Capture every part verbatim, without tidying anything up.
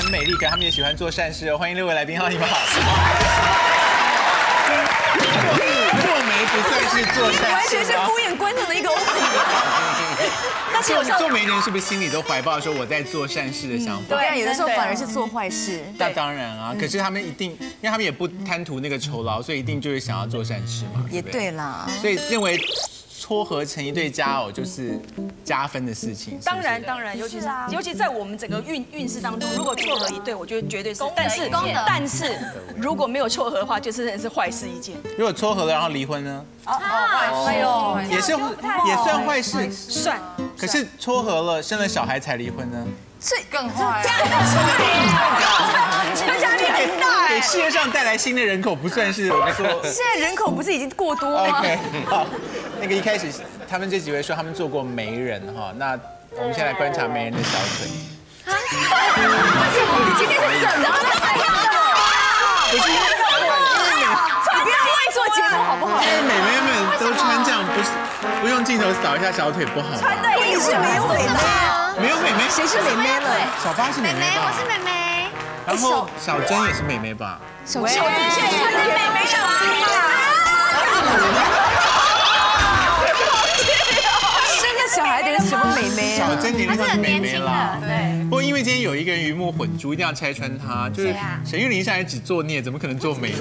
很美丽，可他们也喜欢做善事哦。欢迎六位来宾，哈，你们好。做媒不算是做善事，完全是敷衍观众的一个 opening。 做做媒人是不是心里都怀抱说我在做善事的想法？嗯、对、啊，有的时候反而是做坏事。那当然啊，可是他们一定，因为他们也不贪图那个酬劳，所以一定就是想要做善事嘛。也对啦，所以认为撮合成一对佳偶就是加分的事情。当然当然，尤其是尤其在我们整个运运势当中，如果撮合一对，我觉得绝对是。但是但是如果没有撮合的话，就是真的是坏事一件。如果撮合了然后离婚呢？哦哦，哎呦，也是也算坏事，算。 可是撮合了，生了小孩才离婚呢，这更坏，这个压力很大，给世界上带来新的人口不算是我说，现在人口不是已经过多吗 ？OK， 好，那个一开始他们这几位说他们做过媒人哈，那我们先来观察媒人的小腿。啊！你今天是怎么了？不是，你不要乱做节目好不好？因为美眉们都穿这样不是。 不用镜头扫一下小腿不好吗？穿的也是没有美眉啊，没有美眉，谁是美眉了？小八是美眉，我是美眉。然后小珍也是美眉吧？小珍，小珍是美眉，小珍啊！生个小孩得什么美眉？小珍年龄上是美眉啦，对。不过因为今天有一个人鱼目混珠，一定要拆穿他，就是沈玉琳一上来只做孽，怎么可能做美人？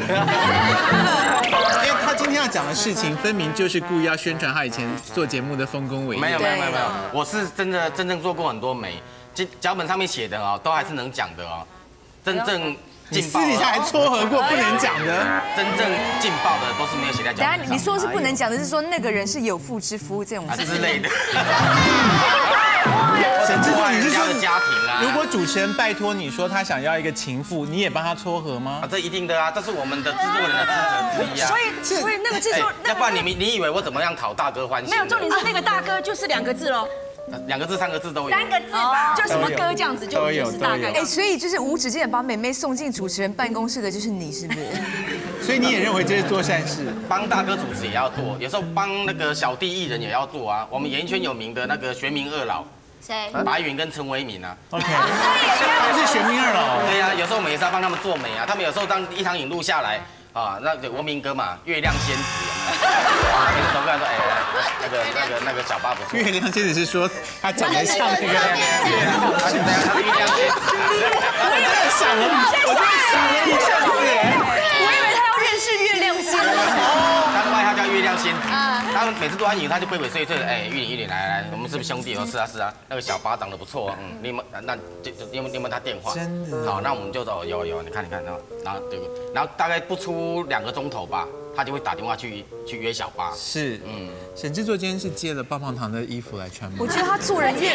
今天要讲的事情，分明就是故意要宣传他以前做节目的丰功伟业。没有没有没有没有，我是真的真正做过很多媒，这脚本上面写的哦，都还是能讲的哦。真正劲爆，私底下还撮合过不能讲的，真正劲爆的都是没有写在脚本上。等下你说是不能讲的，是说那个人是有妇之夫这种之类的。沈制作，你是说家庭啊？如果主持人拜托你说他想要一个情妇，你也帮他撮合吗？啊，这一定的啊，这是我们的制作人的职责之一啊。所以，所以那个制作，要不然你们你以为我怎么样讨大哥欢心？没有，重点是那个大哥就是两个字喽，两个字、三个字都有。三个字吧，就什么哥这样子，就就是大概。哎，所以就是无止境的把妹妹送进主持人办公室的，就是你，是不是？所以你也认为这是做善事，帮大哥主持也要做，有时候帮那个小弟艺人也要做啊。我们演艺圈有名的那个学名二老。 谁？白云跟陈为民啊 ，OK， 他们是玄冥二老。对呀，有时候我们也是要帮他们做媒啊。他们有时候当一场引路下来啊，那文明哥嘛，月亮仙子，每次走过来说，哎，那个那个那个小八不错。月亮仙子是说他长得像那个月亮，他是怎样？他是月亮仙子。我也在想了，我在想了一下子，我以为他要认识月亮仙子。 他叫月亮仙子，他们每次都安逸，他就鬼鬼祟祟的。哎，玉玲玉玲，来来，我们是不是兄弟？哦，是啊是啊。那个小八长得不错，嗯，你们那就就你们你们他电话，真的。好，那我们就走，有有，你看你看，然后然后对，然后大概不出两个钟头吧，他就会打电话去去约小八。是，嗯，沈制作今天是借了棒棒糖的衣服来穿吗？我觉得他做人越越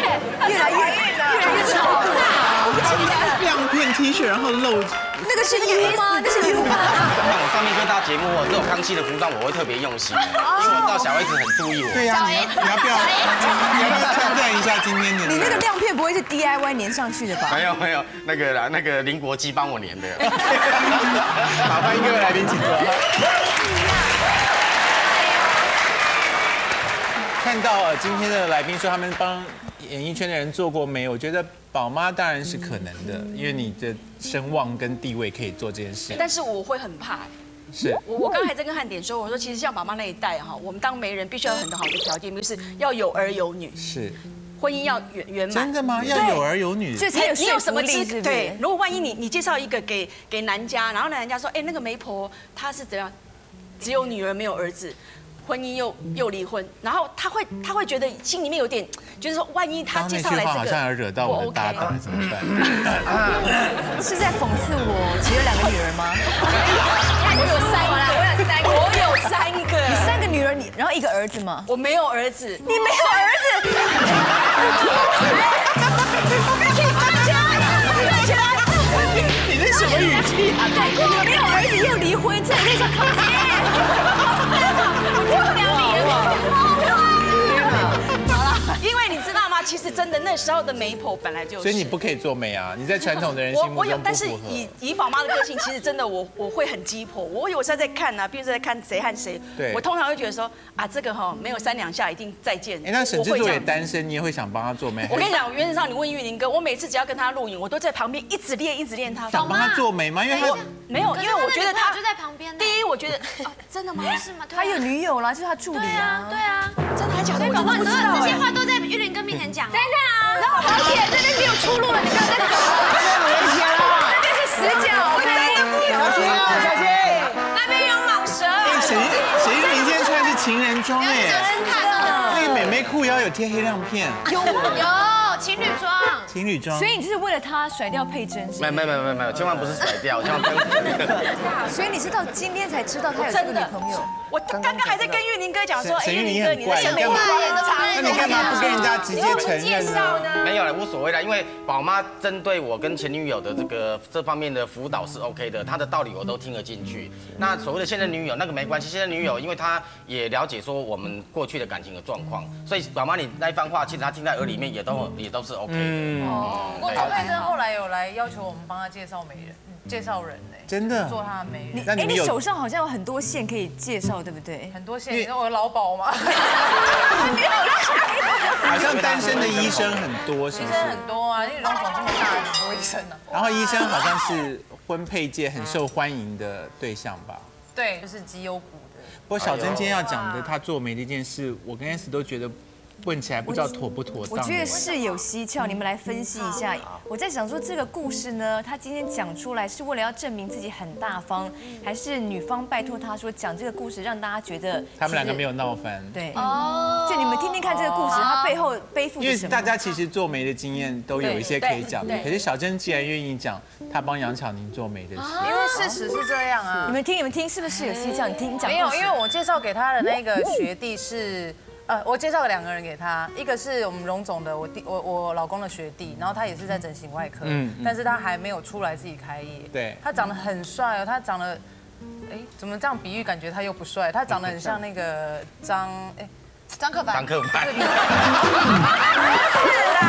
来越越来越丑了。亮片 T 恤，然后露。 那个是 U 吗？那是 U 吗？那我上面各大节目，我这种康熙的服装我会特别用心，因为我知道小 A 子很注意我。对呀，你要不要？你要不要称赞一下今天的？你那个亮片不会是 D I Y 粘上去的吧？没有没有，那个啦，那个林国基帮我粘的。好，欢迎各位来宾，请坐。看到今天的来宾说他们帮演艺圈的人做过媒，我觉得。 宝妈当然是可能的，因为你的声望跟地位可以做这件事。但是我会很怕，是我我刚才在跟汉典说，我说其实像宝妈那一代哈，我们当媒人必须要有很好的条件，就是要有儿有女，是婚姻要圆圆满。真的吗？要有儿有女，这才有你有什么资格？对，如果万一你你介绍一个给给男家，然后男家说，哎，那个媒婆她是怎样，只有女儿没有儿子。 婚姻又又离婚，然后他会他会觉得心里面有点，就是说万一他介绍来这个，好像有惹到我的搭档怎么办？是在讽刺我只有两个女儿吗？我有三个，我有三个，我有三个。你三个女儿，你然后一个儿子吗？我没有儿子，你没有儿子。你这什么语气啊？我没有儿子又离婚，这也叫考验。 因为你知道吗？其实真的那时候的媒婆本来就是，所以你不可以做媒啊！你在传统的人心目中不符合。我我有，但是以以宝妈的个性，其实真的我我会很鸡婆。我有时候在看啊，比如说在看谁和谁，我通常会觉得说啊，这个哈没有三两下一定再见。哎，那沈制作也单身，你也会想帮他做媒？我跟你讲，原则上你问玉林哥，我每次只要跟他录影，我都在旁边一直练一直练他。想帮他做媒吗？因为他没有，因为我觉得他就在旁边。第一，我觉得真的吗？是吗？他有女友啦，就是他助理啊。对啊，真的还假的？我真的不知道。这些话都在玉林哥面前讲。真的啊！然后而且这边没有出路了，你不要再走了。这边危险了，那边是死角，小心啊，小心！那边有蟒蛇。哎，沈沈玉琳今天穿是情人装哎，那个妹妹裤腰有贴黑亮片。有有情侣装，情侣装。所以你就是为了他甩掉佩珍？没有没有没有没有，千万不是甩掉，千万不要。所以你是到今天才知道他有这个女朋友。我刚刚还在跟玉林哥讲说，哎，玉林哥，你的审美观很差，那你干嘛不跟人家直接承认呢？没有了，无所谓了，因为宝妈针对我跟前女友的这个这方面的辅导是 OK 的，她的道理我都听得进去。那所谓的现任女友那个没关系，现任女友因为她也了解说我们过去的感情的状况，所以宝妈你那一番话其实她听在耳里面也都也都是 OK 的。哦，不过佩珍后来有来要求我们帮她介绍媒人。介绍人哎，真的做他的媒人。哎，你手上好像有很多线可以介绍，对不对？很多线，你看我老鸨嘛。好像单身的医生很多，是不是？医生很多啊，因为人口这么大，很多医生啊。然后医生好像是婚配界很受欢迎的对象吧？对，就是绩优股的。不过小珍今天要讲的她做媒这件事，我跟 S 都觉得。问起来不知道妥不妥当，我觉得是有蹊跷。你们来分析一下。我在想说这个故事呢，他今天讲出来是为了要证明自己很大方，还是女方拜托他说讲这个故事让大家觉得他们两个没有闹翻？对，哦，就你们听听看这个故事，它背后背负因为大家其实做媒的经验都有一些可以讲的，可是小珍既然愿意讲，她帮杨巧宁做媒的事，因为事实是这样啊。你们听，你们听，是不是有蹊跷？你听讲没有？因为我介绍给他的那个学弟是。呃，我介绍了两个人给他，一个是我们荣总的我弟，我我老公的学弟，然后他也是在整形外科，嗯，但是他还没有出来自己开业。对，他长得很帅哦，他长得，哎，怎么这样比喻？感觉他又不帅，他长得很像那个张，哎，张克凡。张克凡。是啦。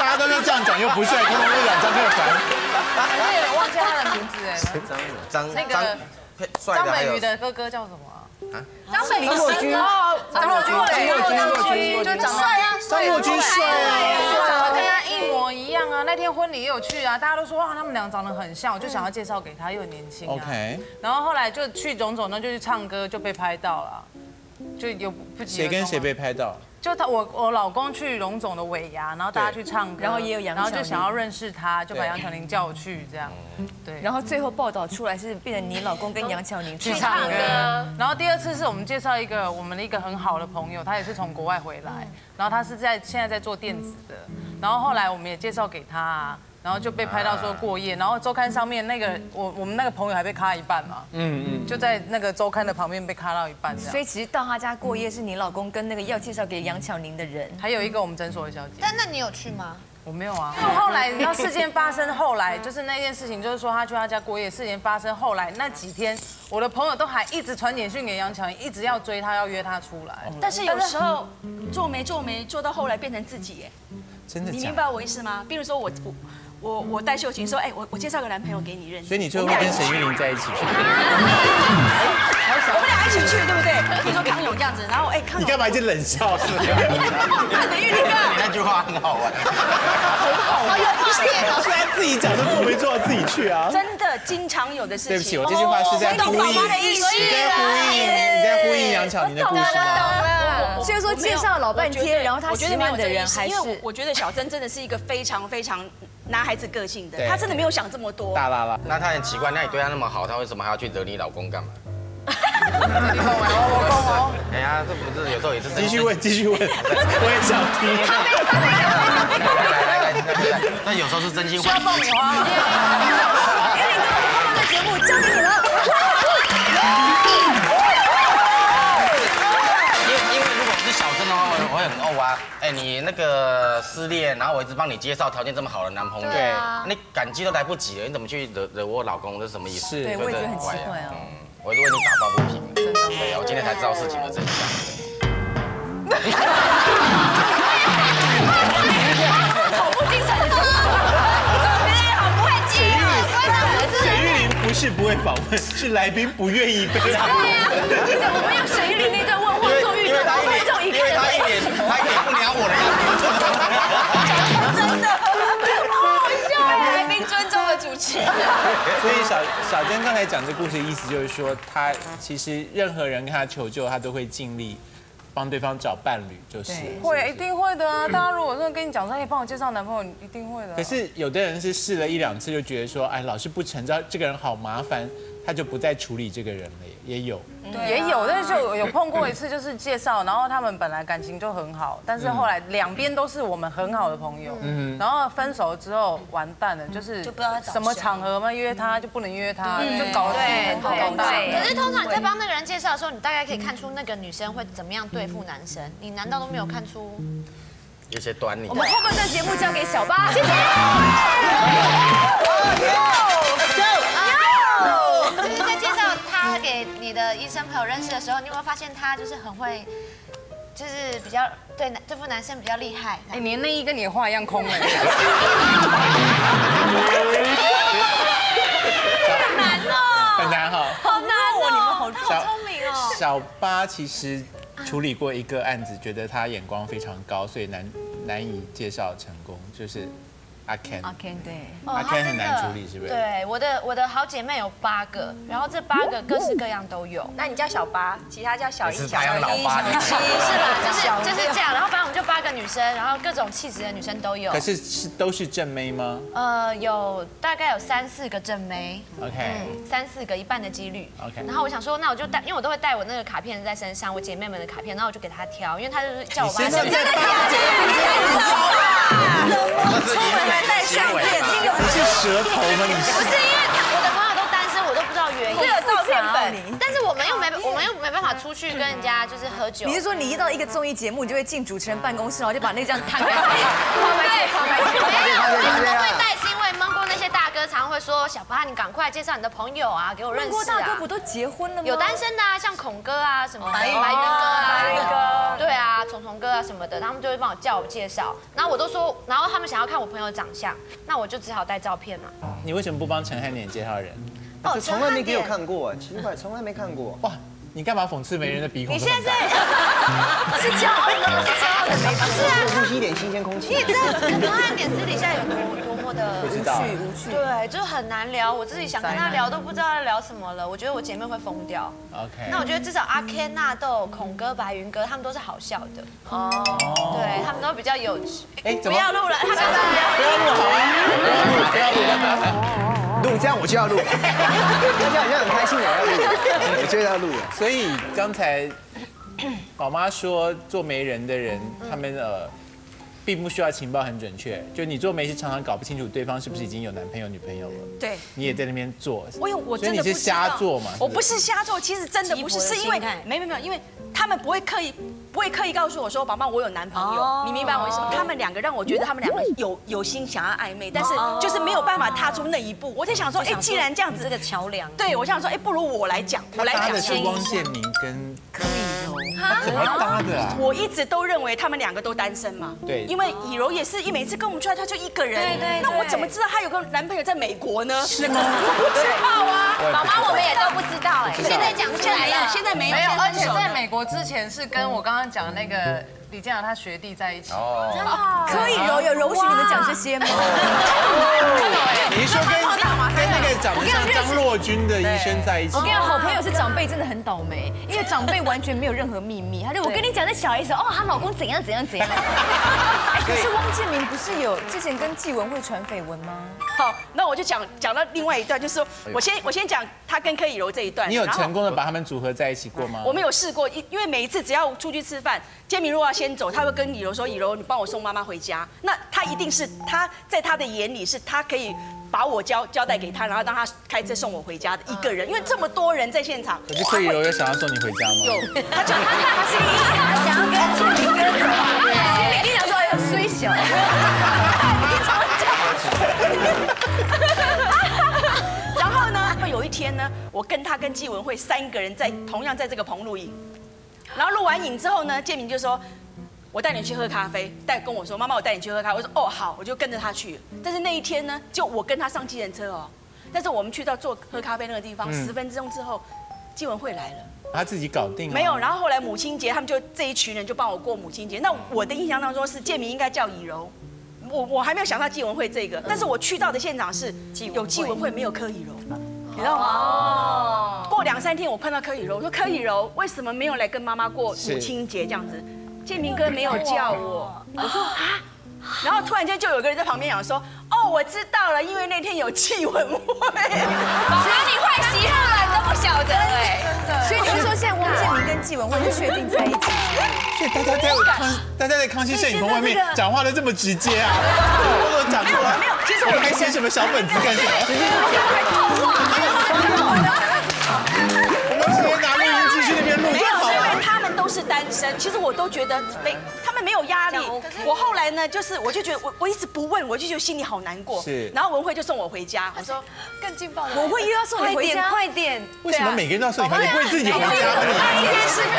大家都是这样讲，又不帅，通通都讲张克凡。对，我忘记他的名字哎。张张那个张美瑜的哥哥叫什么？ 张美林若君哦，张若君，张若君，就长得帅啊，张若君帅啊，就长得跟他一模一样啊。那天婚礼也有去啊，大家都说哇，他们俩长得很像，我就想要介绍给他，又很年轻啊。OK。然后后来就去种种，那就去唱歌，就被拍到了，就有不谁跟谁被拍到？就他我我老公去荣总的尾牙，然后大家去唱歌，然后也有杨，然后就想要认识他，就把杨巧玲叫去这样，对。然后最后报道出来是变成你老公跟杨巧玲去唱歌，然后第二次是我们介绍一个我们的一个很好的朋友，他也是从国外回来，然后他是在现在在做电子的，然后后来我们也介绍给他。 然后就被拍到说过夜，然后周刊上面那个我我们那个朋友还被卡一半嘛，嗯嗯，就在那个周刊的旁边被卡到一半，所以其实到他家过夜是你老公跟那个要介绍给杨巧玲的人，还有一个我们诊所的小姐。但那你有去吗？我没有啊。因为后来你知道事件发生后来就是那件事情，就是说他去他家过夜，事件发生后来那几天，我的朋友都还一直传简讯给杨巧玲，一直要追她，要约她出来。但是有时候做媒做媒做到后来变成自己耶，真的，你明白我意思吗？比如说我我。 我我带秀琴说，哎，我我介绍个男朋友给你认识，所以你最后会跟沈玉琳在一起去？我们俩一起去，对不对？你说康永这样子，然后哎，康永，你干嘛一直冷笑？沈玉琳哥，那句话很好玩，很好玩，现在自己讲都做没做到自己去啊？真的，经常有的事情。对不起，我这句话是在呼应，你在呼应，你在呼应杨巧玲的故事吗？ 所以说介绍老半天，然后他喜欢的人还是……因为我觉得小珍真的是一个非常非常男孩子个性的，他真的没有想这么多。大啦啦，那他很奇怪，那你对他那么好，他为什么还要去惹你老公干嘛？我我我，哎呀，这不是有时候也是继续问，继续问，我也想听。那有时候是真心话。需要爆米花。给你看我妈妈的节目，交给你了。 我也很哦啊，哎，你那个失恋，然后我一直帮你介绍条件这么好的男朋友，对，你感激都来不及了，你怎么去惹惹我老公？这是什么意思？对，我也觉得很奇怪啊。嗯，我也为你打抱不平，真的。对，我今天才知道事情的真相。是不会访问，是来宾不愿意被访问。对呀，我们要沈玉琳那段问话做预告，观众一看，他一点他一点不鸟我的样子。真的，好好笑哎！来宾尊重了主持人。所以小小珍刚才讲这故事的意思就是说，他其实任何人跟他求救，他都会尽力。 帮对方找伴侣就是会一定会的啊！大家如果真的跟你讲说，哎，帮我介绍男朋友，一定会的。可是有的人是试了一两次就觉得说，哎，老是不成，知道这个人好麻烦，他就不再处理这个人了，也有，也有。但是就有碰过一次，就是介绍，然后他们本来感情就很好，但是后来两边都是我们很好的朋友，嗯，然后分手之后完蛋了，就是就不知道什么场合嘛约他就不能约他，就搞得很尴尬。可是通常你在帮那个人介绍的时候，你大概可以看出那个女生会怎么样对。 对付男生，你难道都没有看出有些端倪？我们后半段节目交给小八，谢谢。就是在介绍他给你的医生朋友认识的时候，你有没有发现他就是很会，就是比较对男对付男生比较厉害？哎，你的内衣跟你的话一样空哎。很难哦，很难哈，好难哦，你们好聪明哦。小八其实。 处理过一个案子，觉得他眼光非常高，所以难难以介绍成功。就是阿 Ken， 阿 Ken 对，阿 Ken 很难处理，是不是？对，我的我的好姐妹有八个，然后这八个各式各样都有。那你叫小八，其他叫小一、小二、小一、小七，是吧？就是就是这样。然后反正我们就八个女生，然后各种气质的女生都有。可是是都是正妹吗？呃，有大概有三四个正妹。OK， 三四个一半的几率。OK， 然后我想说，那我就带，因为我都会带我那个卡片在身上，我姐妹们的卡片，然后我就给她挑，因为她就是叫我帮她挑。真的挑姐妹，出门来戴项链，你是舌头吗？你不是因为我的朋友都单身，我都不知道原因。这有照片本，但是我们又没我们又没办法出去跟人家就是喝酒。你是说你一到一个综艺节目，你就会进主持人办公室，然后就把那张摊开？对，旁边没有，我会带，是因为蒙过那些大哥，常会说小八，你赶快介绍你的朋友啊，给我认识啊。蒙过大哥不都结婚了吗？有单身的啊，像孔哥啊，什么白云哥啊，对啊，虫虫哥啊什么的，他们就会帮我叫我介绍，然后我都说，然后他们想要看我朋友长相，那我就只好带照片嘛。你为什么不帮陈汉典介绍人？我从来没给我看过，奇怪，从来没看过。哇，你干嘛讽刺没人的鼻孔？你现在是骄傲的，是骄傲的，是啊，呼吸一点新鲜空气。你也知道陈汉典私底下有多多么的无趣无趣，对，就是很难聊。我自己想跟他聊都不知道要聊什么了。我觉得我姐妹会疯掉。OK， 那我觉得至少阿 Ken、纳豆、孔哥、白云哥他们都是好笑的。哦，对他们都比较有趣。哎，不要录了，他刚刚不要录，不要录，不要录。 录这样我就要录，大家好像很开心的要录，我就要录了。所以刚才宝妈说做媒人的人，他们呃并不需要情报很准确，就你做媒是常常搞不清楚对方是不是已经有男朋友女朋友了。对，你也在那边做，我有我真的不知道。所以你是瞎做嘛？我不是瞎做，其实真的不是，是因为没没没有，因为他们不会刻意。 不会刻意告诉我说，宝妈我有男朋友，你明白我意思吗？他们两个让我觉得他们两个有有心想要暧昧，但是就是没有办法踏出那一步。我在想说，哎，既然这样子，这个桥梁，对我想说，哎，不如我来讲，我来讲。是汪建民跟可以柔，怎么搭的啊？我一直都认为他们两个都单身嘛，对，因为以柔也是一每次跟我们出来，她就一个人，对对。那我怎么知道她有个男朋友在美国呢？是吗？我不知道啊，宝妈我们也都不知道哎。现在讲出来了，现在没有，而且在美国之前是跟我刚刚。 讲那个李建阳他学弟在一起，可以柔有柔许你们讲这些吗？你说跟跟那个长得像张若昀的医生在一起，我跟你讲，好朋友是长辈真的很倒霉，因为长辈完全没有任何秘密。他就我跟你讲，那小 S 哦，她老公怎样怎样怎样。可是汪建民不是有之前跟纪文会传绯闻吗？好，那我就讲讲到另外一段，就是说我先我先讲他跟柯以柔这一段。你有成功的把他们组合在一起过吗？我们有试过，因因为每一次只要出去吃饭，建民如果要先走，他会跟以柔说：“以柔，你帮我送妈妈回家。”那他一定是他在他的眼里是他可以把我交交代给他，然后让他开车送我回家的一个人，因为这么多人在现场。可是柯以柔有想要送你回家吗？有，他就他心里想要跟建民哥走，心里想说：“哎呦，虽小。” 然后呢，有一天呢，我跟他跟纪文慧三个人在同样在这个棚录影，然后录完影之后呢，建明就说：“我带你去喝咖啡。”带跟我说：“妈妈，我带你去喝咖啡。”我说：“哦，好。”我就跟着他去。但是那一天呢，就我跟他上计程车哦，但是我们去到坐喝咖啡那个地方，嗯、十分钟之后，纪文慧来了，他自己搞定了。没有，然后后来母亲节，他们就这一群人就帮我过母亲节。那我的印象当中是建明应该叫以柔，我我还没有想到纪文慧这个，但是我去到的现场是有纪文慧，没有柯以柔。 你知道吗？哦，过两三天我碰到柯以柔，我说柯以柔为什么没有来跟妈妈过母亲节这样子？建明哥没有叫我，我说啊，然后突然间就有个人在旁边讲说，哦，我知道了，因为那天有纪文慧，只有你坏习惯都不晓得哎，真的。所以就是说现在汪建明跟纪文慧是确定在一起，所以大家在康，大家在康熙摄影棚外面讲话都这么直接啊，我讲出来，没有，其实我还写什么小本子干什么？ 是单身，其实我都觉得没，他们没有压力。我后来呢，就是我就觉得我我一直不问，我就觉得心里好难过。是，然后文慧就送我回家，我说更劲爆了，文慧又要送你回家，快点，快点。为什么每个人都要送你回家？你不会自己回家吗？一天是没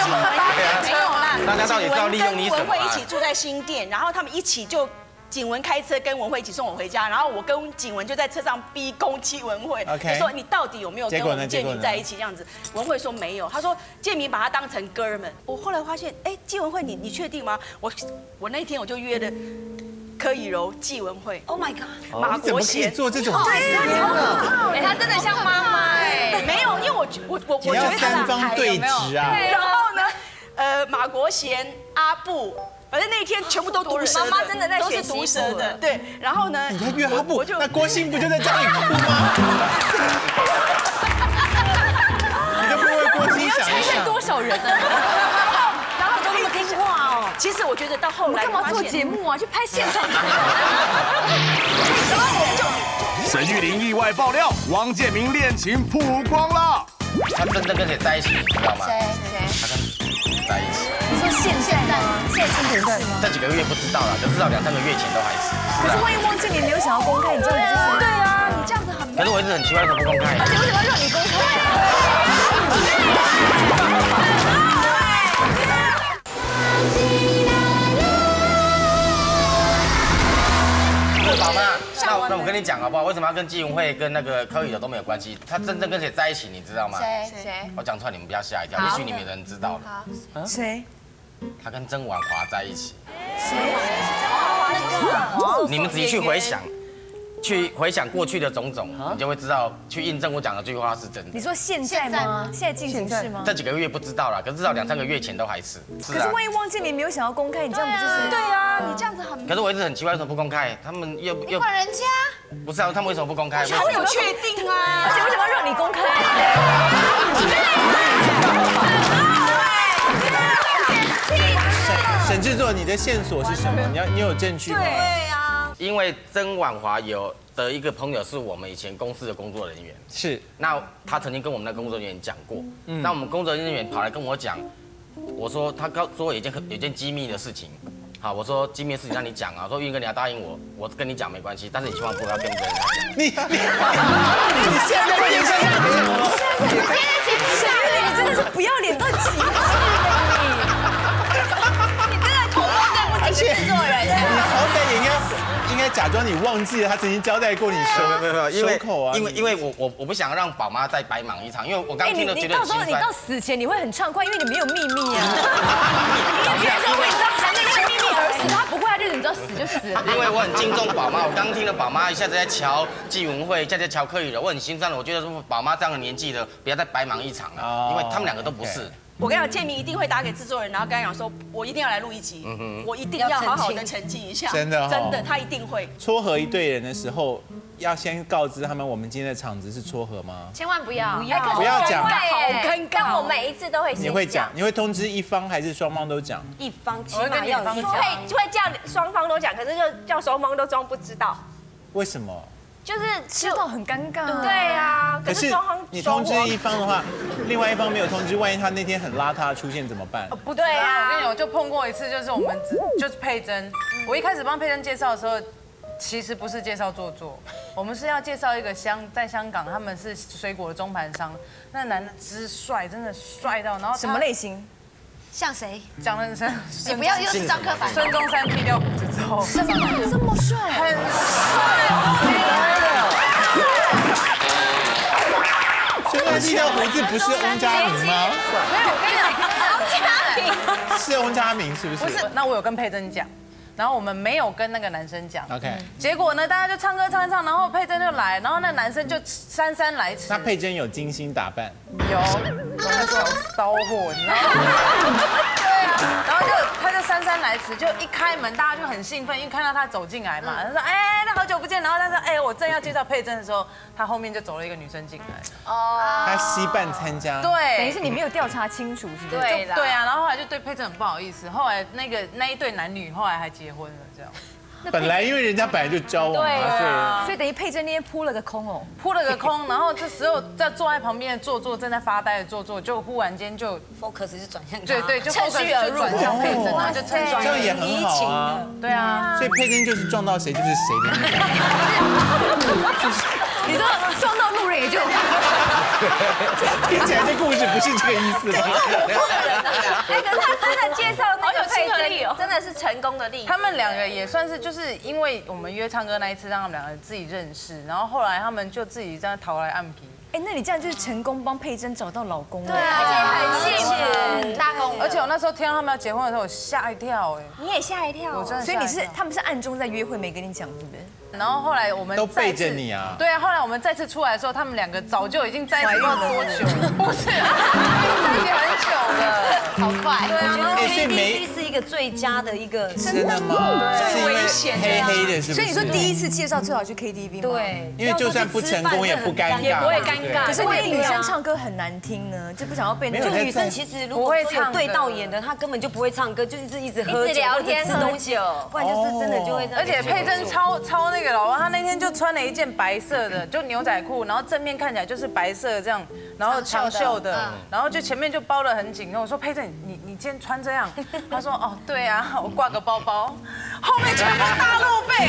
有啦，大家到底照利用你什么？文慧一起住在新店，然后他们一起就。 景文开车跟文慧一起送我回家，然后我跟景文就在车上逼宫纪文慧， Okay. 就说你到底有没有跟我们建明在一起这样子？文慧说没有，他说建明把他当成哥们。我后来发现，哎，纪文慧你你确定吗？我我那天我就约了柯以柔、纪文慧 ，Oh my god， 马国贤做这种，对啊，你好可怕，哎，他真的像妈妈哎，没有，因为我我我我觉得三方对峙啊，然后呢，呃，马国贤、阿布。 反正那一天全部都毒舌，妈妈真的在学毒舌的，对。然后呢，你看岳阿布，那郭鑫不就在家里哭吗？你都不为郭鑫想一想，多少人呢？然后就那么听话哦。其实我觉得到后来，干嘛做节目啊？去拍现场。然后我就沈玉琳意外爆料，汪建明恋情曝光了。他真的跟谁在一起，你知道吗？谁谁？他跟在一起。 现在吗？现在清楚是吗？这几个月不知道了，就知道两三个月前都还是。可是万一汪建明没有想要公开，你这样子就是对啊，你这样子很。可是我一直很奇怪，怎么不公开？而且为什么要让你公开？宝妈，那那我跟你讲好不好？为什么要跟纪文慧跟那个柯以柔都没有关系？他真正跟谁在一起，你知道吗？谁谁？我讲出来你们不要吓一跳，也许你们有人知道了。谁？ 他跟曾婉华在一起，谁？你们自己去回想，去回想过去的种种，你就会知道，去印证我讲的这句话是真的。你说现在吗？现在进行式吗？这几个月不知道啦，可是至少两三个月前都还是。可是万一汪建明没有想要公开，你这样不就是？对啊，你这样子很。可是我一直很奇怪，为什么不公开？他们又又管人家？不是啊，他们为什么不公开？我有确定啊，而且为什么要让你公开？ 沈制作，你的线索是什么？你要你有证据吗？对啊，因为曾婉华有的一个朋友是我们以前公司的工作人员，是。那他曾经跟我们的工作人员讲过，嗯、那我们工作人员跑来跟我讲，我说他告说有一件很有件机密的事情，好，我说机密的事情让你讲啊，我说玉哥你要答应我，我跟你讲没关系，但是你千万不要跟别人讲。你你你现在在影响我？沈玉，你真的是不要脸到极致。 制作人，你好歹也应该应该假装你忘记了，他曾经交代过你说没有没有，因为因为因为我我我不想让宝妈再白忙一场，因为我刚听了觉得很心酸。你到死前你会很畅快，因为你没有秘密啊。你别说会你知道藏在那个秘密而死，他不会，他就是你知道死就死了。因为我很敬重宝妈，我刚听了宝妈一下子在瞧纪文慧，一下子在瞧柯以柔，我很心酸了。我觉得宝妈这样的年纪的，不要再白忙一场了，因为他们两个都不是。 我跟你讲，建明一定会打给制作人，然后跟他讲说，我一定要来录一集，我一定要好好的澄清一下，真的真的，他一定会。撮合一队人的时候，要先告知他们我们今天的场子是撮合吗？千万不要，不要，不要讲，好尴尬。但我每一次都会，你会讲，你会通知一方还是双方都讲？一方起码要讲，会会叫双方都讲，可是就叫双方都装不知道，为什么？ 就是知道很尴尬，对啊。可是你通知一方的话，另外一方没有通知，万一他那天很邋遢出现怎么办？不对啊，我跟你讲，我就碰过一次，就是我们就是佩珍，我一开始帮佩珍介绍的时候，其实不是介绍做做，我们是要介绍一个香，在香港他们是水果的中盘商，那男的之帅，真的帅到，然后什么类型？ 像谁？蒋文生，你不要又是张克凡。孙中山剃掉胡子之后，什么这么帅？很帅，那条胡子不是翁佳明吗？没有，我跟你讲，翁佳明是翁佳明是不是？不是，那我有跟佩珍讲。 然后我们没有跟那个男生讲 ，OK。结果呢，大家就唱歌唱一唱，然后佩珍就来，然后那男生就姗姗来迟。那佩珍有精心打扮，有，我那时候骚货，你知道吗？对啊，然后就他就姗姗来迟，就一开门大家就很兴奋，因为看到他走进来嘛，他说哎，那好久不见。然后他说哎，我正要介绍佩珍的时候，他后面就走了一个女生进来，哦，他惜伴参加，对，等于是你没有调查清楚，是不是？对啦，对啊，然后后来就对佩珍很不好意思，后来那个那一对男女后来还结。 结婚了这样，本来因为人家本来就交往嘛，所以等于佩珍那天扑了个空哦，扑了个空，然后这时候在坐在旁边的坐坐正在发呆的坐坐，就忽然间就 focus 就转向，对对，就趁虚而入，向佩珍，然后就趁转移，这样也很好啊，对啊，所以佩珍就是撞到谁就是谁的，你说撞到路人也就。 听起来这故事不是这个意思。那个他真的介绍那个配合，真的是成功的例子。他们两个也算是，就是因为我们约唱歌那一次，让他们两个自己认识，然后后来他们就自己这样逃来暗皮。哎，那你这样就是成功帮佩珍找到老公了。对啊，而且很幸福，大功。而且我那时候听到他们要结婚的时候，我吓一跳哎。你也吓一跳，我真的。所以你是他们是暗中在约会，没跟你讲是不是？ 然后后来我们都背着你啊，对啊，后来我们再次出来的时候，他们两个早就已经在一起多久了？不是，在一起很久了，好快。对啊，我觉得第一次是一个最佳的一个，真的吗？最危险的，黑黑的，是不是？所以你说第一次介绍最好去 K T V 吗？对，因为就算不成功也不尴尬，也不会尴尬。可是万一女生唱歌很难听呢，就不想要被那个。就女生其实如果有对到眼的，她根本就不会唱歌，就是一直喝酒、聊天、吃东西哦，不然就是真的就会。而且佩珍超超那个。 老王他那天就穿了一件白色的，就牛仔裤，然后正面看起来就是白色这样，然后长袖的，然后就前面就包得很紧。然后我说佩珍，你你今天穿这样？他说哦，对啊，我挂个包包，后面全部大露背，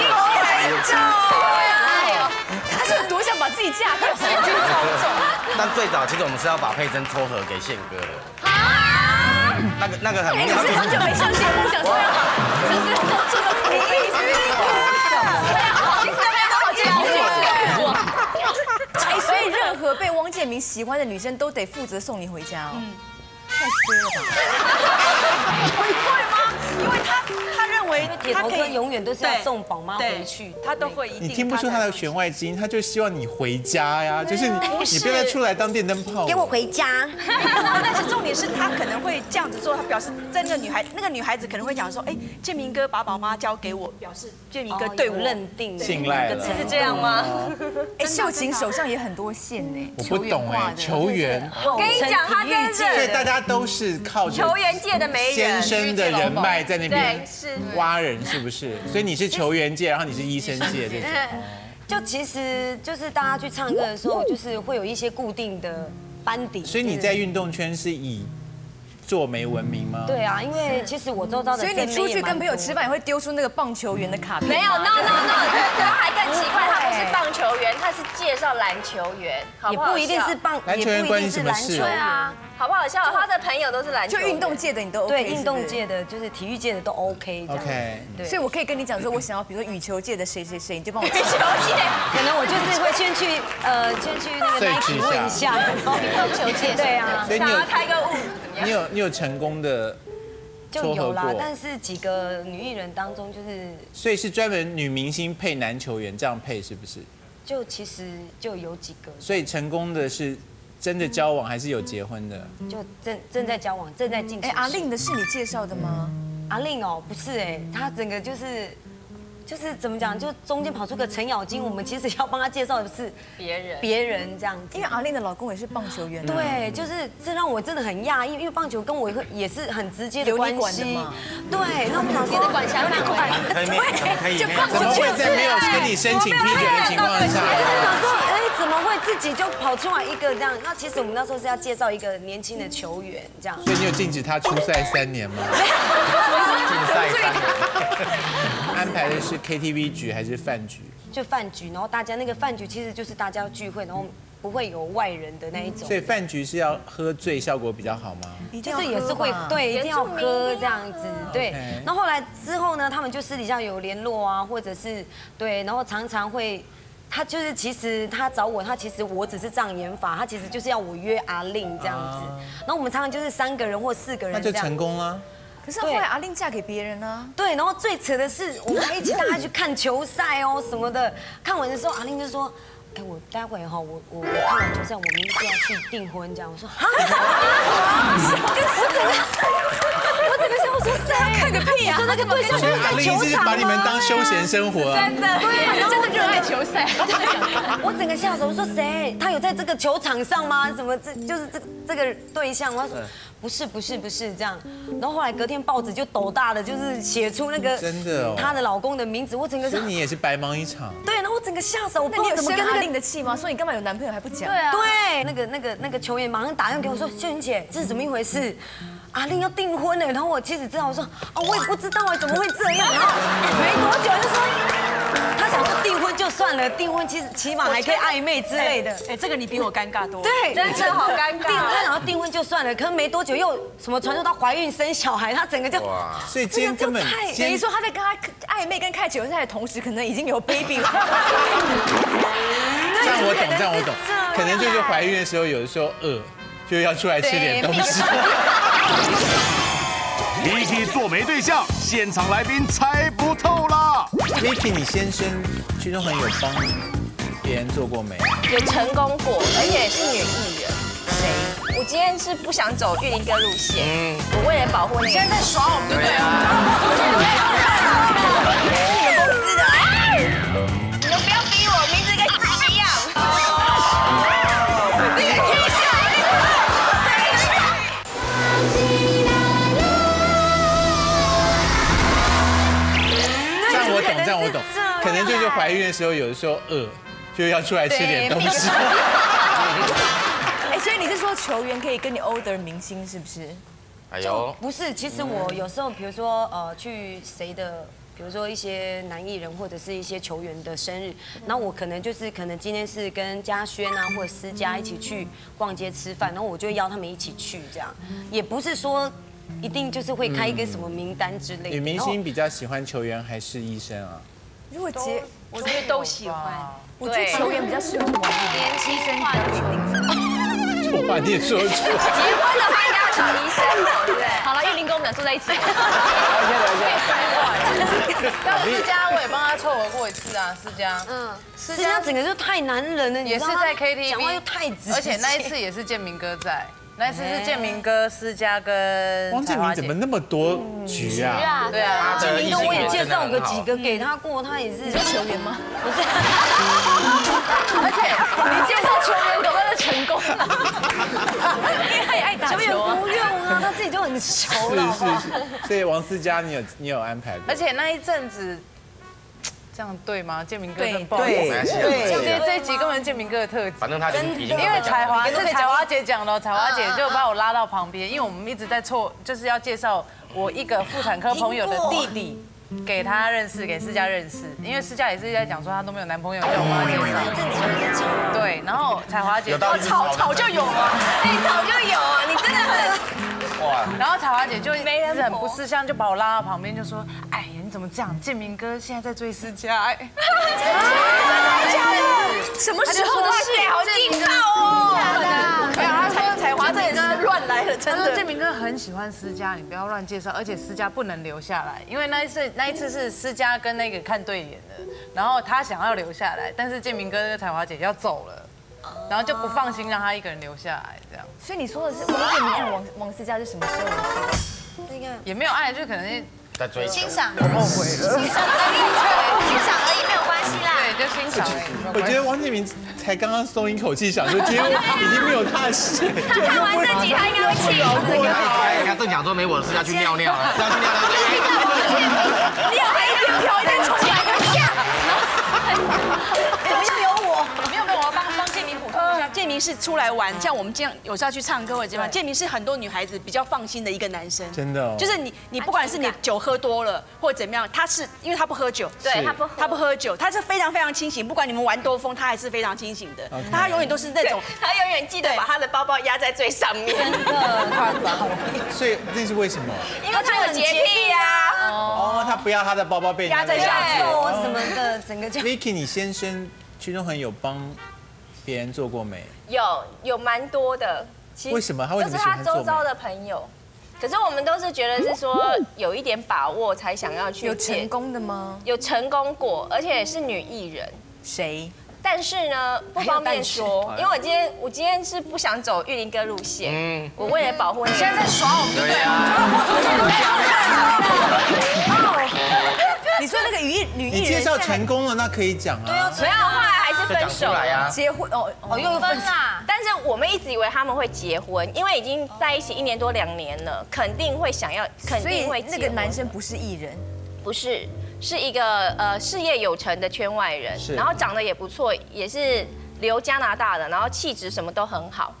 一头白照，哎呦，他是有多想把自己嫁给神经超重。但最早其实我们是要把佩珍撮合给宪哥的。啊？那个那个很明显。哎，你是很久没上节目，想说要把就是做个苦力。 所以任何被汪建民喜欢的女生都得负责送你回家哦，太衰了吧？不会吗？因为他他认为铁头哥永远都是要送宝妈回去，他都会一定。你听不出他的弦外之音，他就希望你回家呀，就是你你不要再出来当电灯泡，给我回家。但是重点是他可能会这样子做，他表示在那个女孩那个女孩子可能会讲说，哎，建民哥把宝妈交给我，表示建民哥对我认定信赖了，是这样吗？哎，秀琴手上也很多线呢，我不懂哎，球员。我跟你讲，他真是，所以大家都是靠球员界的媒人，先生的人脉。 在那边挖人是不是？所以你是球员界，然后你是医生界这种。就其实就是大家去唱歌的时候，就是会有一些固定的班底。所以你在运动圈是以做媒闻名吗？对啊，因为其实我周遭的，所以你出去跟朋友吃饭也会丢出那个棒球员的卡片。没有 ，no no no， 然后还更奇怪，他不是棒球员，他是介绍篮球员，也不一定是棒，也不一定是篮球啊。 好不好笑？他的朋友都是篮球，就运动界的你都 OK， 对，运动界的就是体育界的都 OK 这样。OK， 对，所以我可以跟你讲说，我想要比如说羽球界的谁谁谁，你就帮我。羽球界，可能我就是会先去呃，先去那个 Nike 问一下，羽球界对啊，想要开个舞。你有你有成功的就有啦，但是几个女艺人当中就是，所以是专门女明星配男球员这样配是不是？就其实就有几个，所以成功的是。 真的交往还是有结婚的，就正正在交往，正在进行。哎，阿令的是你介绍的吗？阿令哦，不是哎，他整个就是就是怎么讲，就中间跑出个程咬金。我们其实要帮他介绍的是别人，别人这样子。因为阿令的老公也是棒球员。对，就是这让我真的很讶异，因为棒球跟我也是很直接的关系。对，那我们想说，对，就棒球就是没有跟你申请批准的情况下。 怎么会自己就跑出来一个这样？那其实我们那时候是要介绍一个年轻的球员这样。所以你有禁止他出赛三年吗？禁赛三年。安排的是 K T V 局还是饭局？就饭局，然后大家那个饭局其实就是大家聚会，然后不会有外人的那一种。所以饭局是要喝醉效果比较好吗？就是也是会对，一定要喝这样子对。然后后来之后呢，他们就私底下有联络啊，或者是对，然后常常会。他就是其实他找我，他其实我只是障眼法，他其实就是要我约阿令这样子。然后我们常常就是三个人或四个人，那就成功了。 可是后来阿令嫁给别人啊，对，然后最扯的是，我们还一起带她去看球赛哦什么的。看完的时候，阿令就说：“哎，我待会哈，我我看完球赛，我明天就要去订婚。”这样我说：“哈，我整个我整个想我说谁看个屁啊！”那个对象就是在球场，把你们当休闲生活，真的，对，真的热爱球赛。我整个吓死，我说谁？他有在这个球场上吗？什么这就是这这个对象？他说。 不是不是不是这样，然后后来隔天报纸就斗大的，就是写出那个真的她的老公的名字，我整个是你也是白忙一场。对，然后我整个吓死我，那你有生阿令的气吗？说你干嘛有男朋友还不讲？对啊，对，那个那个那个球员马上打电话给我说，秀云姐，这是怎么一回事？阿令要订婚呢，然后我妻子知道，我说哦，我也不知道啊，怎么会这样？然后没多久就说，他想说订婚就算了，订婚其实起码还可以暧昧之类的。哎，这个你比我尴尬多。对，真的好尴尬。他想要订婚就算了，可是没多久。 又什么传说到怀孕生小孩，她整个就，所以今天根本等于说她在跟她暧昧跟开球赛的同时，可能已经有 baby 了。这样我懂，这样我懂，可能就是怀孕的时候，有的时候饿，就要出来吃点东西。Vicky 做媒对象，现场来宾猜不透啦。Vicky， 你先生其实很有帮别人做过媒，有成功过，而且是女艺人。 我今天是不想走玉林哥路线，我为了保护你。现在在耍我们，对不对啊？你们公司的，你们不要逼我，名字跟你不一样。你们听一下，等一下。这样我懂，这样我懂，可能就是怀孕的时候，有的时候饿，就要出来吃点东西。 所以你是说球员可以跟你 order 明星是不是？哎呦，不是，其实我有时候，比如说呃，去谁的，比如说一些男艺人或者是一些球员的生日，然后我可能就是可能今天是跟嘉轩啊或者思佳一起去逛街吃饭，然后我就邀他们一起去这样，也不是说一定就是会开一个什么名单之类的。女明星比较喜欢球员还是医生啊？如果结，我觉得都喜欢。我觉得球员比较适合我，年轻生化的。 我把你说出来。结婚了，他应该要找医生，对不对？好了，玉林跟我们俩坐在一起。然后思佳我也帮他凑合过一次啊，思佳。嗯，思佳整个就太男人了，也是在 K T V， 讲话又太直。而且那一次也是建明哥在，那一次是建明哥、思佳跟王建明怎么那么多局啊？对啊，建明哥我也介绍过几个给他过，他也是。你是球员吗？不是。而且你介绍球员给我。 成功了，因为他也爱打球啊，不用啊，他自己就很熟了。是是是，所以王思佳，你有你有安排过？而且那一阵子，这样对吗？建明哥对对对，这集这集根本建明哥的特质。反正他真的，因为彩华是彩华姐讲的，彩华姐就把我拉到旁边，因为我们一直在凑，就是要介绍我一个妇产科朋友的弟弟。 给他认识，给思佳认识，因为思佳也是在讲说她都没有男朋友，叫我妈介绍。对，然后彩华姐就吵吵就有了，你吵就有啊，你真的很哇。然后彩华姐就没人很不识相，就把我拉到旁边就说：“哎呀，你怎么这样？建明哥现在在追思佳，哎，什么时候的事？好劲爆哦！没有，他说彩华这也是乱来了，真的。建明哥很喜欢思佳，你不要乱介绍，而且思佳不能留下来，因为那一次。 那一次是思佳跟那个看对眼的，然后他想要留下来，但是建明哥跟彩华姐要走了，然后就不放心让他一个人留下来这样。所以你说的是王建明爱王王思佳是什么时候的事？那个也没有爱，就可能在追求欣赏，后悔了。欣赏而已，欣赏而已没有关系啦。对，就欣赏而已。我觉得王建明才刚刚松一口气，想说今天已经没有他的事。他看完这集，他应该会气死的。他正想说没我的事要去尿尿了，要去尿尿。 你有还一边嫖一边出来，等一下，怎么又有我？没有没有，我要帮帮建明补充一下。建明是出来玩，像我们这样有时候去唱歌或者什么，建明是很多女孩子比较放心的一个男生。真的，就是你你不管是你酒喝多了或者怎么样，他是因为他不喝酒，对他不他不喝酒，他是非常非常清醒。不管你们玩多疯，他还是非常清醒的。他永远都是那种，他永远记得把他的包包压在最上面。真的，夸张。所以那是为什么？因为他有洁癖呀。 哦，他不要他的包包被压在下面什么的，整个就。Vicky， 你先生屈中恒有帮别人做过美？有，有蛮多的。其实为什么他为什么喜欢做美？就是他周遭的朋友。 可是我们都是觉得是说有一点把握才想要去。有成功的吗？有成功过，而且是女艺人。谁？但是呢，不方便说，因为我今天我今天是不想走玉林哥路线。嗯。我为了保护你。现在在耍我们对啊。你说那个女艺女艺人。介绍成功了，那可以讲啊。没有，后来还是分手了。结婚哦哦，又分啦。 我们一直以为他们会结婚，因为已经在一起一年多两年了，肯定会想要，肯定会。那个男生不是艺人，不是，是一个呃事业有成的圈外人，然后长得也不错，也是留加拿大的，然后气质什么都很好，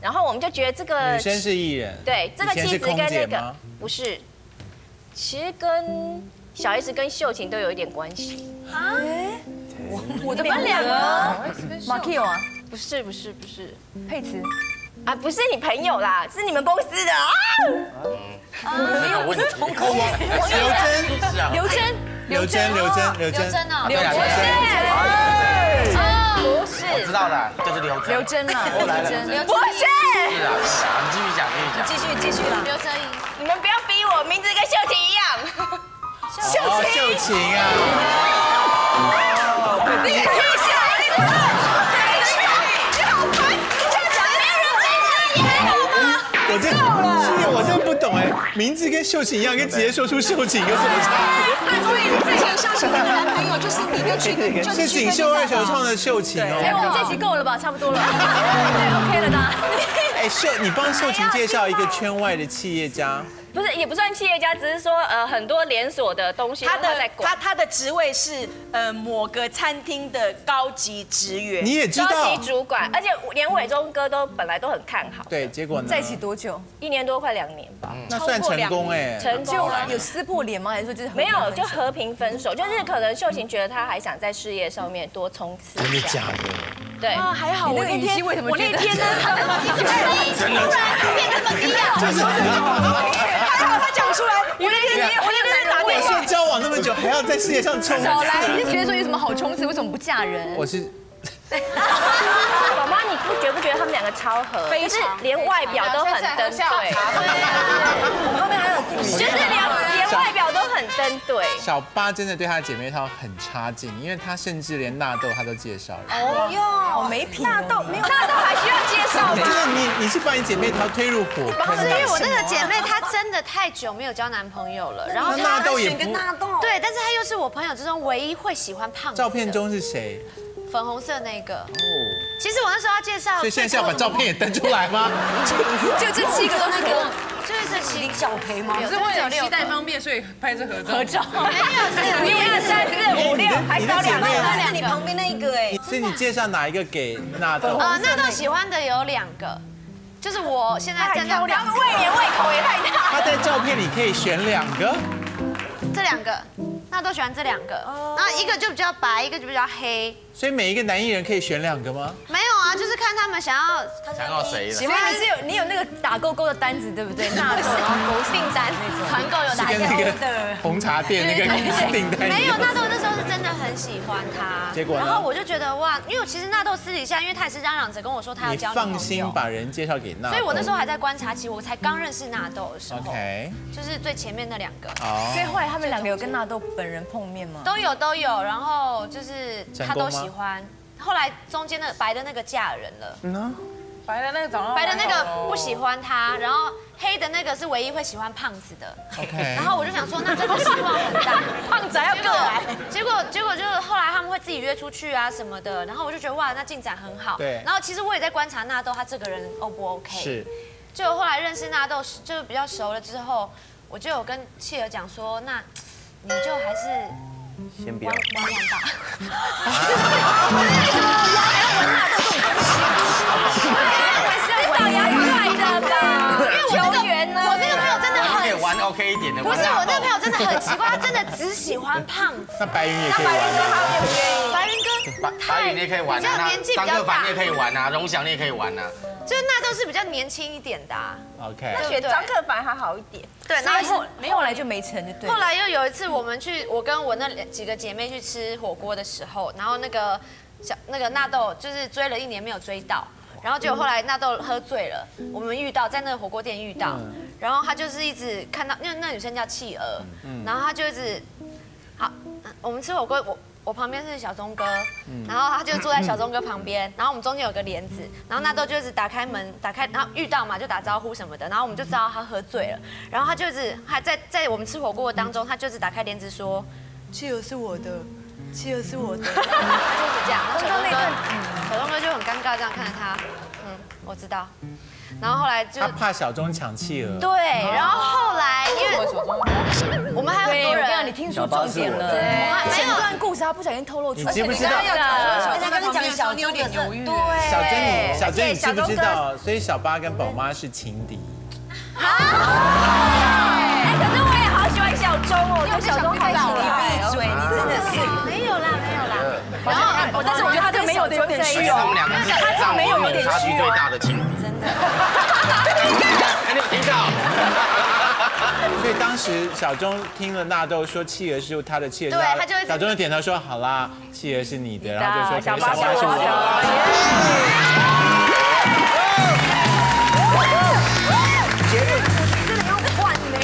然后我们就觉得这个女生是艺人，对，这个气质跟那个不是，其实跟小 S 跟秀琴都有一点关系啊。我我的本领啊，马奎啊。 不是不是不是，佩慈，啊不是你朋友啦，是你们公司的啊。嗯，我是同公司。刘真，刘真，刘真，刘真，刘真哦，刘真。啊，不是。我知道了，就是刘真。刘真啦，刘真，刘真。不是。是啊，你继续讲，继续讲。继续继续啦。刘真，你们不要逼我，名字跟秀琴一样。秀琴，秀琴啊。哦，被逼的。 我这，是我真的不懂哎，名字跟秀琴一样，跟直接说出秀琴有什么差别？所以自己秀琴的男朋友就是你的剧本，是锦绣二球创的秀琴哦。哎，我们这集够了吧？差不多了，对 ，OK 了的。哎，秀，你帮秀琴介绍一个圈外的企业家，不是，也不算企业家，只是说呃很多连锁的东西他的他他的职位是呃某个餐厅的高级职员，你也知道高级主管，而且连伟忠哥都本来都很看好。对，结果呢？在一起多久？ 一年多，快两年吧，那算成功哎，成功了。有撕破脸吗？还是说就是没有，就和平分手？就是可能秀琴觉得她还想在事业上面多冲刺。真的假的？对啊，还好我那天为什么我那天呢？真的突然变这么低调，还好他讲出来。我那天我那天打电话，我是交往那么久，还要在事业上冲刺。少来，你是觉得说有什么好冲刺？为什么不嫁人？我是。 宝妈，你不觉不觉得他们两个超合？非常，连外表都很登对。我后面还有故事。就是连连外表都很登对。小八真的对她姐妹套很差劲，因为她甚至连纳豆她都介绍了。哦哟，好没品。纳豆没有纳豆还需要介绍吗？就是你你是把你姐妹套推入火坑。不是因为我那个姐妹她真的太久没有交男朋友了，然后纳豆也不对，但是她又是我朋友之中唯一会喜欢胖子。照片中是谁？ 粉红色那个，其实我那时候要介绍，所以现在是要把照片也登出来吗？就这七个都是我，就是这七小陪吗？是为了携带方便，所以拍这合照。合照没有，一二三四五六，还少两个，还是你旁边那一个哎。所以你介绍哪一个给纳豆？呃，纳豆喜欢的有两个，就是我现在站在我两个，未免胃口也太大。他在照片里可以选两个，这两个。 那都喜欢这两个，那一个就比较白，一个就比较黑。所以每一个男艺人可以选两个吗？没有啊，就是看他们想要想要谁的。所以你是有你有那个打勾勾的单子，对不对？那是订单，团购有打勾的。红茶店那个订单。没有，纳豆那时候是真的很喜欢他。结果然后我就觉得哇，因为其实纳豆私底下，因为他也是嚷嚷着跟我说他要交女朋友。放心把人介绍给纳豆。所以我那时候还在观察期，我才刚认识纳豆的时候。OK。就是最前面那两个。哦。所以后来他们两个有跟纳豆本。 本人碰面吗？都有都有，然后就是他都喜欢。后来中间的白的那个嫁人了，嗯，白的那个长得白的那个不喜欢他，然后黑的那个是唯一会喜欢胖子的。然后我就想说，那这个希望很大，胖子要过来。结果结果就是后来他们会自己约出去啊什么的，然后我就觉得哇，那进展很好。对。然后其实我也在观察纳豆他这个人 O 不 OK？ 是。就后来认识纳豆就比较熟了之后，我就有跟契儿讲说那。 你就还是先别玩玩玩吧。球员呢？我那个朋友真的很可以玩 OK 一点的。不是我那个朋友真的很奇怪，他真的只喜欢胖子。那白云也可以玩。白云哥，白云你也可以玩啊，张克凡你也可以玩啊，荣翔你也可以玩啊。 就是那都是比较年轻一点的、啊、，OK。那选张克凡还好一点。对，然后没有后来就没成就对。后来又有一次我们去，我跟我那几个姐妹去吃火锅的时候，然后那个小那个纳豆就是追了一年没有追到，然后结果后来纳豆喝醉了，我们遇到在那个火锅店遇到，然后他就是一直看到，因为那女生叫企鹅，然后他就一直好，我们吃火锅我。 我旁边是小钟哥，然后他就坐在小钟哥旁边，然后我们中间有个帘子，然后纳豆就一直打开门，打开，然后遇到嘛就打招呼什么的，然后我们就知道他喝醉了，然后他就是还在在我们吃火锅当中，他就是打开帘子说，企鹅是我的，企鹅是我的，就是这样。然后小钟哥，小钟哥就很尴尬这样看着他，嗯，我知道。然后后来就他怕小钟抢企鹅，对，然后后来因为我们还有很多人，你听说重点了，对，整段故事他不小心透露出，你知不知道？而且跟你讲小钟的犹豫，对，小珍你小珍你知不知道？所以小八跟宝妈是情敌。哎，可是我也好喜欢小钟哦，因为小钟太好了，你闭嘴，你真的是没有啦，没有啦。然后，但是我觉得他这个没有的有点虚哦，他这个没有有点差距最大的情敌。 哎，你有听到？所以当时小钟听了纳豆说企鹅是他的企鹅，对，他就小钟就点头说好啦，企鹅是你的，然后就说小八是我的。姐妹，真的要换呢？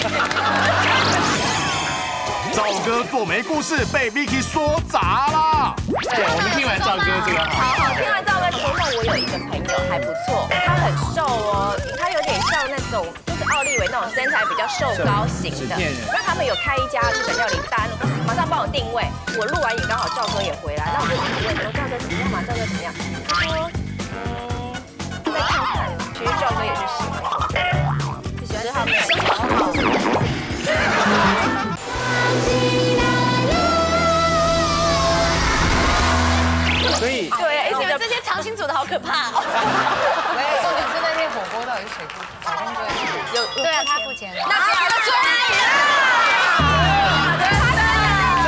赵哥做媒故事被 Vicky 说砸啦。对，我们听完赵哥这个，好好听完赵哥之后，我有一个朋友还不错，他很瘦哦，他有点像那种就是奥利维那种身材比较瘦高型的。那他们有开一家日本料理单，马上帮我定位。我录完也刚好赵哥也回来，那我就问说赵哥怎么样嘛？赵哥怎么样？他说嗯，再看看。其实赵哥也是喜欢他们，就喜欢他们身材好。 所以对，而且你们这些长青组的好可怕哦！没有，重点是那天火锅到底是谁付钱？有对啊，他付钱了。那追啊！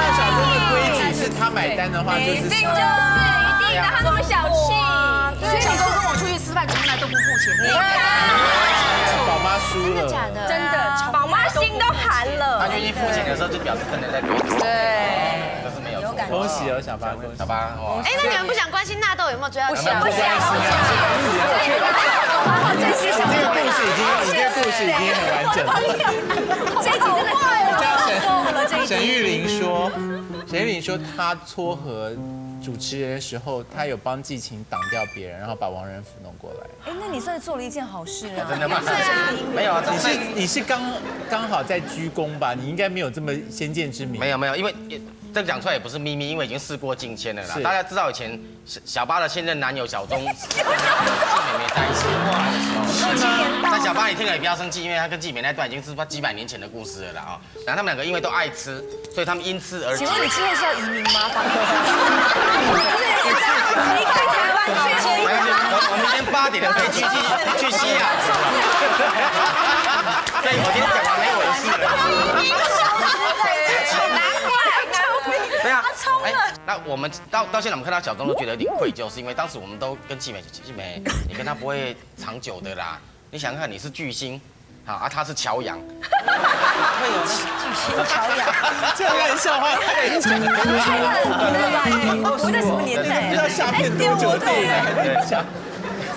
照小钟的规矩是他买单的话就是。一定就是一定的，他那么小气。所以小钟跟我出去吃饭，从来都不付钱。你看，宝妈输了，真的假的？真的，宝妈心都寒了。他愿意付钱的时候，就表示真的在做。对。 恭喜哦，小八，小八！哎，那你们不想关心纳豆有没有追到？不想，不想。这个故事已经，这个故事已经很完整了。这一集真的太了，这沈玉琳说，沈玉琳说她撮合主持人的时候，她有帮季芹挡掉别人，然后把王仁甫弄过来。哎，那你算是做了一件好事啊！真的吗？没有啊，你是你是刚刚好在鞠躬吧？你应该没有这么先见之明。没有没有，因为。 这个讲出来也不是秘密，因为已经事过境迁了啦。大家知道以前小八的现任男友小钟是跟季美在一起的时候，那小八你听了也不要生气，因为他跟季美那段已经是不知道几百年前的故事了啦啊。然后他们两个因为都爱吃，所以他们因吃而……请问你今天是要移民吗？不是，离开台湾最近。我明天八点的飞机去去西亚。所以我今天讲完没有回事了。一个小时。 对啊，他冲了。那我们到到现在，我们看到小钟都觉得有点愧疚，是因为当时我们都跟季美，季美，你跟他不会长久的啦。你想想看，你是巨星，好啊，他是乔洋，会有巨星乔洋，这个笑话太扯了，我在什么年代？不知道下片多久的电影。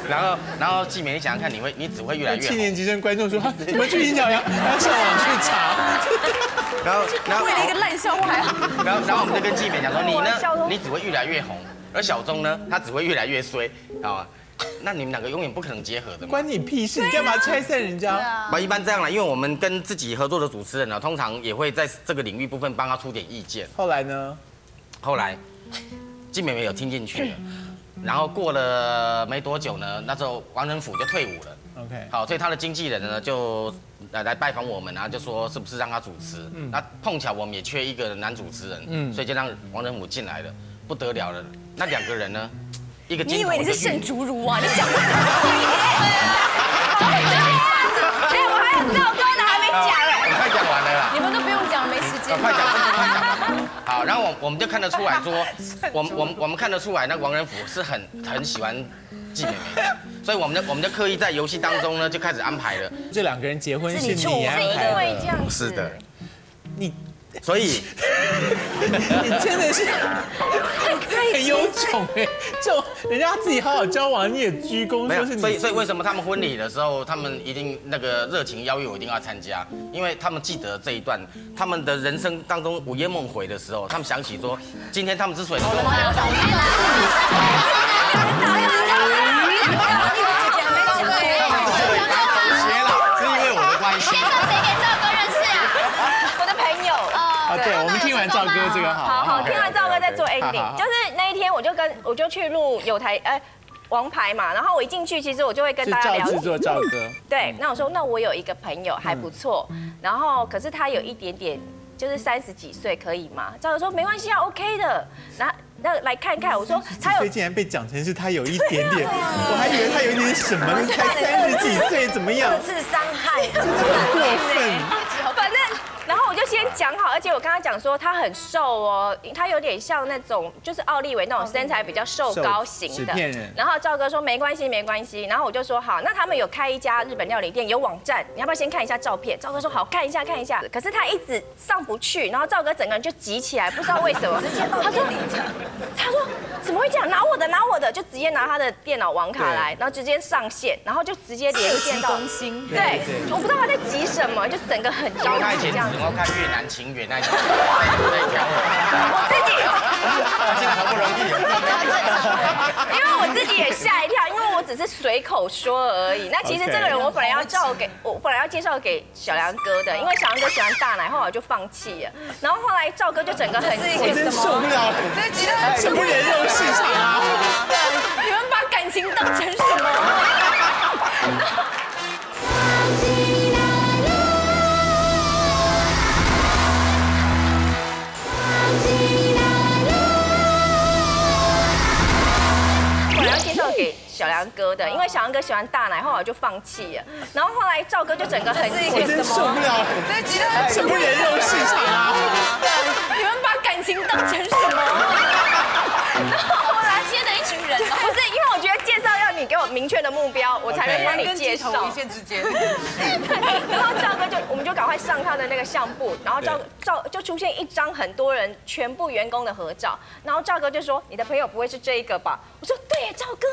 然后，然后季美，你想想看，你会，你只会越来越。七年级生观众说，怎么去银角羊？要上网去查。然后，然后为了一个烂笑话。然后，然后我们就跟季美讲说，你呢，你只会越来越红，而小钟呢，他只会越来越衰，知道吗？那你们两个永远不可能结合的嘛。关你屁事！你干嘛拆散人家？不，一般这样啦，因为我们跟自己合作的主持人呢，通常也会在这个领域部分帮他出点意见。后来呢？后来，季美没有听进去了。 然后过了没多久呢，那时候王仁甫就退伍了。OK， 好，所以他的经纪人呢就来来拜访我们啊，就说是不是让他主持？嗯，那碰巧我们也缺一个男主持人，嗯，所以就让王仁甫进来了，不得了了。那两个人呢，一个你以为你是圣竹如啊？你讲的哎，我还有赵哥的还没讲哎，快讲完了啦，你们都不用讲，没时间。快讲。 好，然后我我们就看得出来说，我们我们我们看得出来，那王仁甫是很很喜欢季美美，所以我们就我们就刻意在游戏当中呢就开始安排了。这两个人结婚是你安排的，是的，你所以你真的是很有种哎，就人家自己好好交往，你也鞠躬说是你。所以所以为什么他们婚礼的时候，他们一定那个热情邀约我一定要参加，因为他们记得这一段，他们的人生当中午夜梦回的时候，他们想起说，今天他们之所以。 赵哥，这个好，好好听完赵哥再做 ending。就是那一天，我就跟我就去录有台哎王牌嘛，然后我一进去，其实我就会跟大家聊。是做赵哥。对，那我说那我有一个朋友还不错，然后可是他有一点点就是三十几岁，可以吗？赵哥说没关系啊 ，OK 的。然后那来看看，我说他有，竟然被讲成是他有一点点，我还以为他有一点什么，才三十几岁怎么样？二次伤害，真的很过分。 然后我就先讲好，而且我跟他讲说他很瘦哦，他有点像那种就是奥利维那种身材比较瘦高型的。然后赵哥说没关系没关系，然后我就说好，那他们有开一家日本料理店，有网站，你要不要先看一下照片？赵哥说好，看一下看一下。可是他一直上不去，然后赵哥整个人就急起来，不知道为什么，他说他说怎么会这样？拿我的拿我的，就直接拿他的电脑网卡来，然后直接上线，然后就直接连线到。对，我不知道他在急什么，就整个很焦急这样。 然后看越南情缘那一条，那一条我自己，现在好不容易，因为我自己也吓一跳，因为我只是随口说而已。那其实这个人我本来要叫给我本来要介绍给小梁哥的，因为小梁哥喜欢大奶，后来我就放弃了。然后后来赵哥就整个很，我真受不了，这觉得全部人肉市场啊！你们把感情当成什么？ 给小梁哥的，因为小梁哥喜欢大奶，后来我就放弃了。然后后来赵哥就整个很，我真受不了，这觉得全部人肉市场啊！你们把感情当成什么？然后后来接的一群人，不是因为我觉得介绍要你给我明确的目标，我才能帮你介绍。一线之间。然后赵哥就，我们就赶快上他的那个相簿，然后赵赵就出现一张很多人全部员工的合照，然后赵哥就说：“你的朋友不会是这一个吧？”我说。 对，赵哥，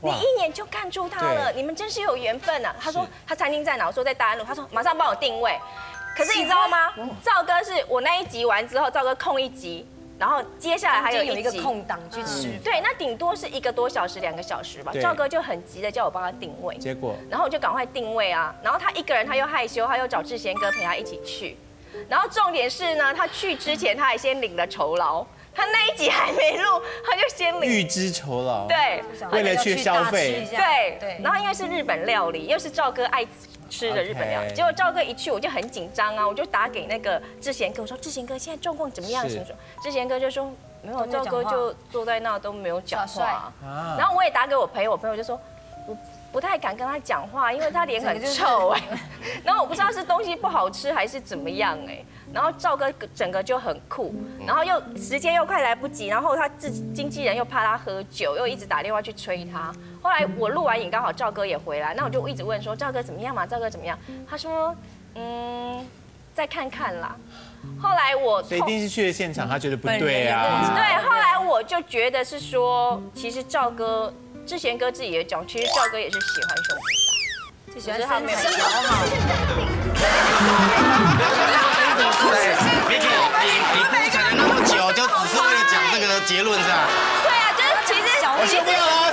你一眼就看出他了，你们真是有缘分啊！他说他餐厅在哪？我说在大安路。他说马上帮我定位。可是你知道吗？赵哥是我那一集完之后，赵哥空一集，然后接下来还有一个空档去吃。对，那顶多是一个多小时、两个小时吧。赵哥就很急的叫我帮他定位，结果，然后我就赶快定位啊。然后他一个人，他又害羞，他又找志贤哥陪他一起去。然后重点是呢，他去之前他还先领了酬劳。 他那一集还没录，他就先领预支酬劳，对，为了去消费，对对。然后因为是日本料理，又是赵哥爱吃的日本料理，结果赵哥一去我就很紧张啊，我就打给那个志贤哥，我说志贤哥现在状况怎么样？什么什么？志贤哥就说没有，赵哥就坐在那都没有讲话。然后我也打给我朋友，我朋友就说我不太敢跟他讲话，因为他脸很臭哎。然后我不知道是东西不好吃还是怎么样哎。 然后赵哥整个就很酷，然后又时间又快来不及，然后他自己经纪人又怕他喝酒，又一直打电话去催他。后来我录完影，刚好赵哥也回来，那我就一直问说赵哥怎么样嘛？赵哥怎么样？他说嗯，再看看啦。后来我一定是去了现场，他觉得不对啊。对，后来我就觉得是说，其实赵哥之前哥自己也讲，其实赵哥也是喜欢胸部大，就喜欢他没有小号。 Vicky， 你你铺陈了那么久，就只是为了讲这个结论是吧？对啊，就是其实。我受不了了。